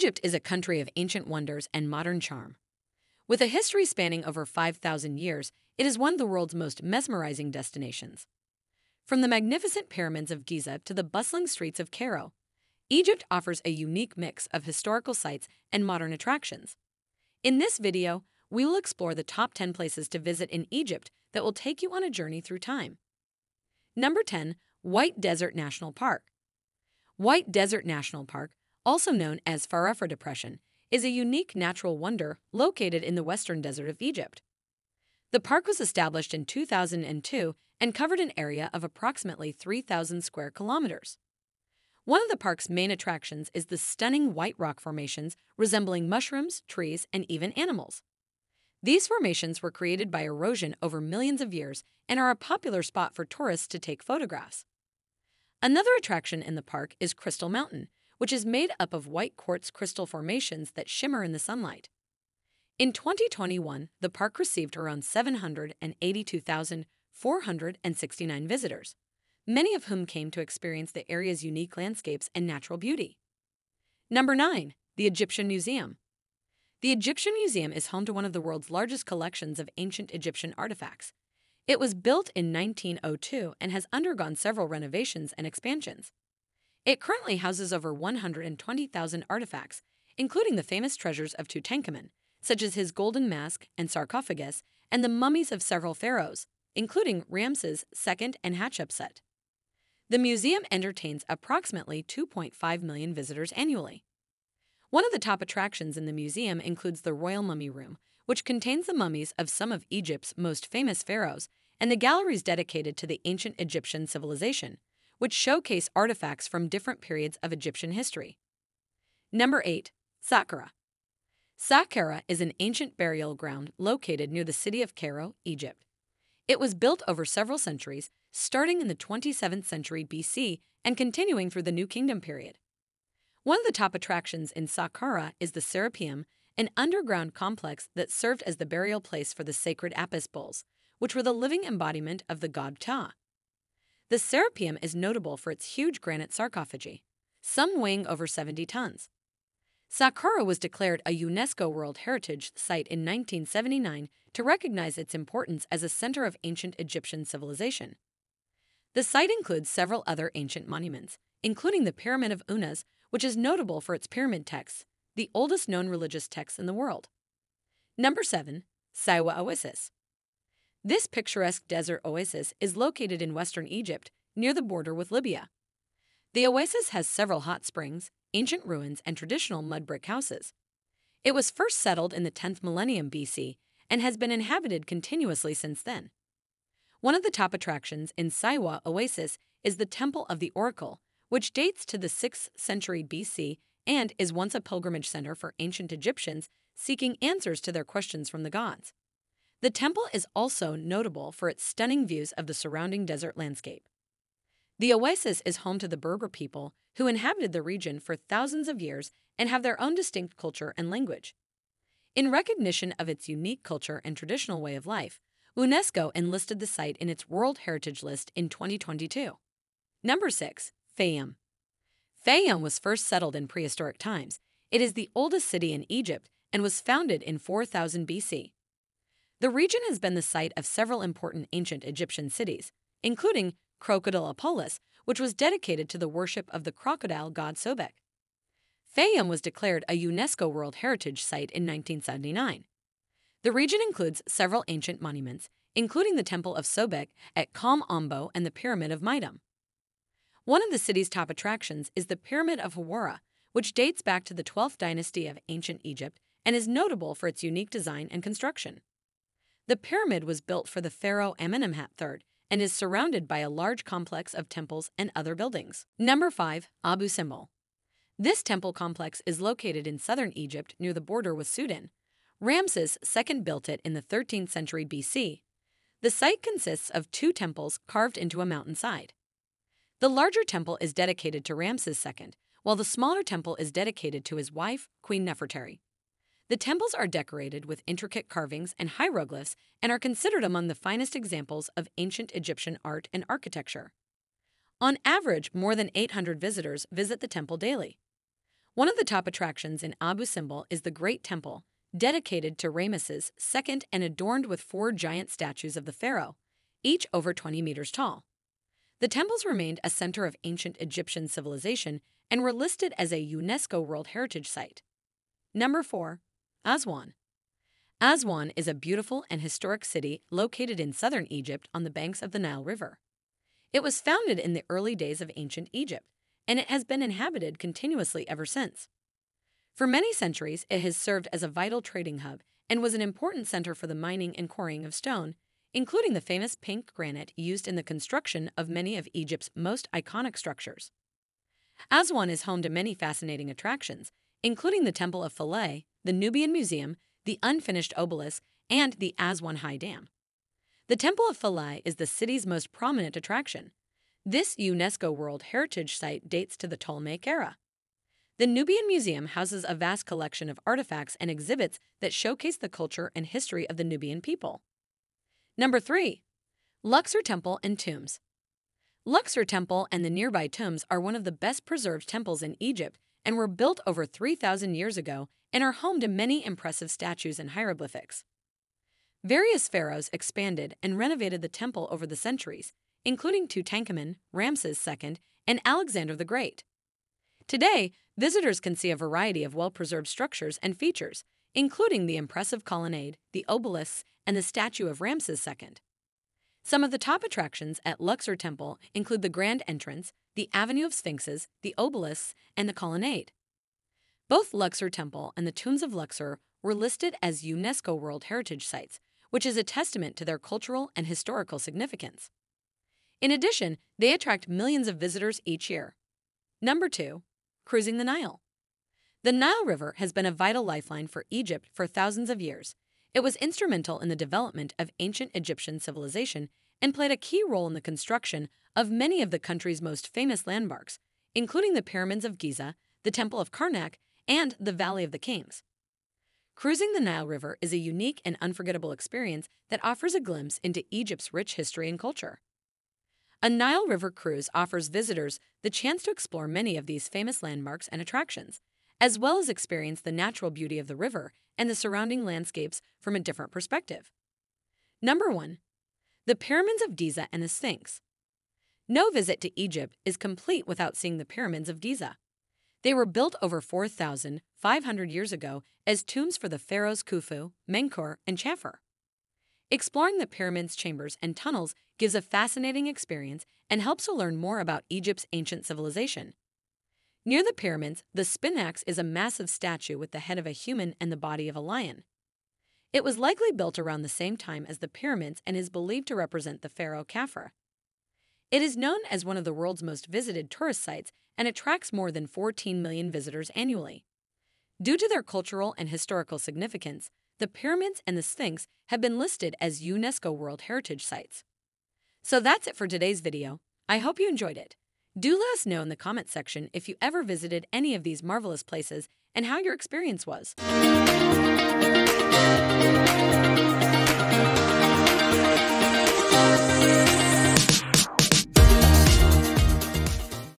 Egypt is a country of ancient wonders and modern charm. With a history spanning over 5,000 years, it is one of the world's most mesmerizing destinations. From the magnificent pyramids of Giza to the bustling streets of Cairo, Egypt offers a unique mix of historical sites and modern attractions. In this video, we will explore the top 10 places to visit in Egypt that will take you on a journey through time. Number 10. White Desert National Park. White Desert National Park, also known as Farafra Depression, is a unique natural wonder located in the Western Desert of Egypt. The park was established in 2002 and covered an area of approximately 3,000 square kilometers. One of the park's main attractions is the stunning white rock formations resembling mushrooms, trees, and even animals. These formations were created by erosion over millions of years and are a popular spot for tourists to take photographs. Another attraction in the park is Crystal Mountain, which is made up of white quartz crystal formations that shimmer in the sunlight. In 2021, the park received around 782,469 visitors, many of whom came to experience the area's unique landscapes and natural beauty. Number 9. The Egyptian Museum. The Egyptian Museum is home to one of the world's largest collections of ancient Egyptian artifacts. It was built in 1902 and has undergone several renovations and expansions. It currently houses over 120,000 artifacts, including the famous treasures of Tutankhamun, such as his golden mask and sarcophagus, and the mummies of several pharaohs, including Ramses II and Hatshepsut. The museum entertains approximately 2.5 million visitors annually. One of the top attractions in the museum includes the Royal Mummy Room, which contains the mummies of some of Egypt's most famous pharaohs, and the galleries dedicated to the ancient Egyptian civilization, which showcase artifacts from different periods of Egyptian history. Number 8. Saqqara. Saqqara is an ancient burial ground located near the city of Cairo, Egypt. It was built over several centuries, starting in the 27th century BC and continuing through the New Kingdom period. One of the top attractions in Saqqara is the Serapeum, an underground complex that served as the burial place for the sacred Apis bulls, which were the living embodiment of the god Ptah. The Serapeum is notable for its huge granite sarcophagi, some weighing over 70 tons. Saqqara was declared a UNESCO World Heritage Site in 1979 to recognize its importance as a center of ancient Egyptian civilization. The site includes several other ancient monuments, including the Pyramid of Unas, which is notable for its pyramid texts, the oldest known religious texts in the world. Number 7. Siwa Oasis. This picturesque desert oasis is located in western Egypt, near the border with Libya. The oasis has several hot springs, ancient ruins, and traditional mud brick houses. It was first settled in the 10th millennium BC and has been inhabited continuously since then. One of the top attractions in Siwa Oasis is the Temple of the Oracle, which dates to the 6th century BC and is once a pilgrimage center for ancient Egyptians seeking answers to their questions from the gods. The temple is also notable for its stunning views of the surrounding desert landscape. The oasis is home to the Berber people, who inhabited the region for thousands of years and have their own distinct culture and language. In recognition of its unique culture and traditional way of life, UNESCO enlisted the site in its World Heritage List in 2022. Number 6. Fayyum. Fayyum was first settled in prehistoric times. It is the oldest city in Egypt and was founded in 4000 BC. The region has been the site of several important ancient Egyptian cities, including Crocodilopolis, which was dedicated to the worship of the crocodile god Sobek. Fayyum was declared a UNESCO World Heritage Site in 1979. The region includes several ancient monuments, including the Temple of Sobek at Kom Ombo and the Pyramid of Meidum. One of the city's top attractions is the Pyramid of Unas, which dates back to the 12th dynasty of ancient Egypt and is notable for its unique design and construction. The pyramid was built for the pharaoh Amenemhat III and is surrounded by a large complex of temples and other buildings. Number 5. Abu Simbel. This temple complex is located in southern Egypt near the border with Sudan. Ramses II built it in the 13th century BC. The site consists of two temples carved into a mountainside. The larger temple is dedicated to Ramses II, while the smaller temple is dedicated to his wife, Queen Nefertari. The temples are decorated with intricate carvings and hieroglyphs and are considered among the finest examples of ancient Egyptian art and architecture. On average, more than 800 visitors visit the temple daily. One of the top attractions in Abu Simbel is the Great Temple, dedicated to Ramses II and adorned with 4 giant statues of the pharaoh, each over 20 meters tall. The temples remained a center of ancient Egyptian civilization and were listed as a UNESCO World Heritage Site. Number 4. Aswan. Aswan is a beautiful and historic city located in southern Egypt on the banks of the Nile River. It was founded in the early days of ancient Egypt, and it has been inhabited continuously ever since. For many centuries, it has served as a vital trading hub and was an important center for the mining and quarrying of stone, including the famous pink granite used in the construction of many of Egypt's most iconic structures. Aswan is home to many fascinating attractions, including the Temple of Philae, the Nubian Museum, the unfinished obelisk, and the Aswan High Dam. The Temple of Philae is the city's most prominent attraction. This UNESCO World Heritage Site dates to the Ptolemaic era. The Nubian Museum houses a vast collection of artifacts and exhibits that showcase the culture and history of the Nubian people. Number 3. Luxor Temple and Tombs. Luxor Temple and the nearby tombs are one of the best preserved temples in Egypt and were built over 3,000 years ago and are home to many impressive statues and hieroglyphics. Various pharaohs expanded and renovated the temple over the centuries, including Tutankhamun, Ramses II, and Alexander the Great. Today, visitors can see a variety of well-preserved structures and features, including the impressive colonnade, the obelisks, and the statue of Ramses II. Some of the top attractions at Luxor Temple include the Grand Entrance, the Avenue of Sphinxes, the obelisks, and the colonnade. Both Luxor Temple and the tombs of Luxor were listed as UNESCO World Heritage Sites, which is a testament to their cultural and historical significance. In addition, they attract millions of visitors each year. Number 2. Cruising the Nile. The Nile River has been a vital lifeline for Egypt for thousands of years. It was instrumental in the development of ancient Egyptian civilization and played a key role in the construction of many of the country's most famous landmarks, including the Pyramids of Giza, the Temple of Karnak, and the Valley of the Kings. Cruising the Nile River is a unique and unforgettable experience that offers a glimpse into Egypt's rich history and culture. A Nile River cruise offers visitors the chance to explore many of these famous landmarks and attractions, as well as experience the natural beauty of the river and the surrounding landscapes from a different perspective. Number 1. The Pyramids of Giza and the Sphinx. No visit to Egypt is complete without seeing the Pyramids of Giza. They were built over 4,500 years ago as tombs for the pharaohs Khufu, Menkaure, and Chafer. Exploring the pyramids' chambers and tunnels gives a fascinating experience and helps to learn more about Egypt's ancient civilization. Near the pyramids, the Sphinx is a massive statue with the head of a human and the body of a lion. It was likely built around the same time as the pyramids and is believed to represent the pharaoh Khafre. It is known as one of the world's most visited tourist sites and attracts more than 14 million visitors annually. Due to their cultural and historical significance, the pyramids and the Sphinx have been listed as UNESCO World Heritage Sites. So that's it for today's video. I hope you enjoyed it. Do let us know in the comment section if you ever visited any of these marvelous places and how your experience was.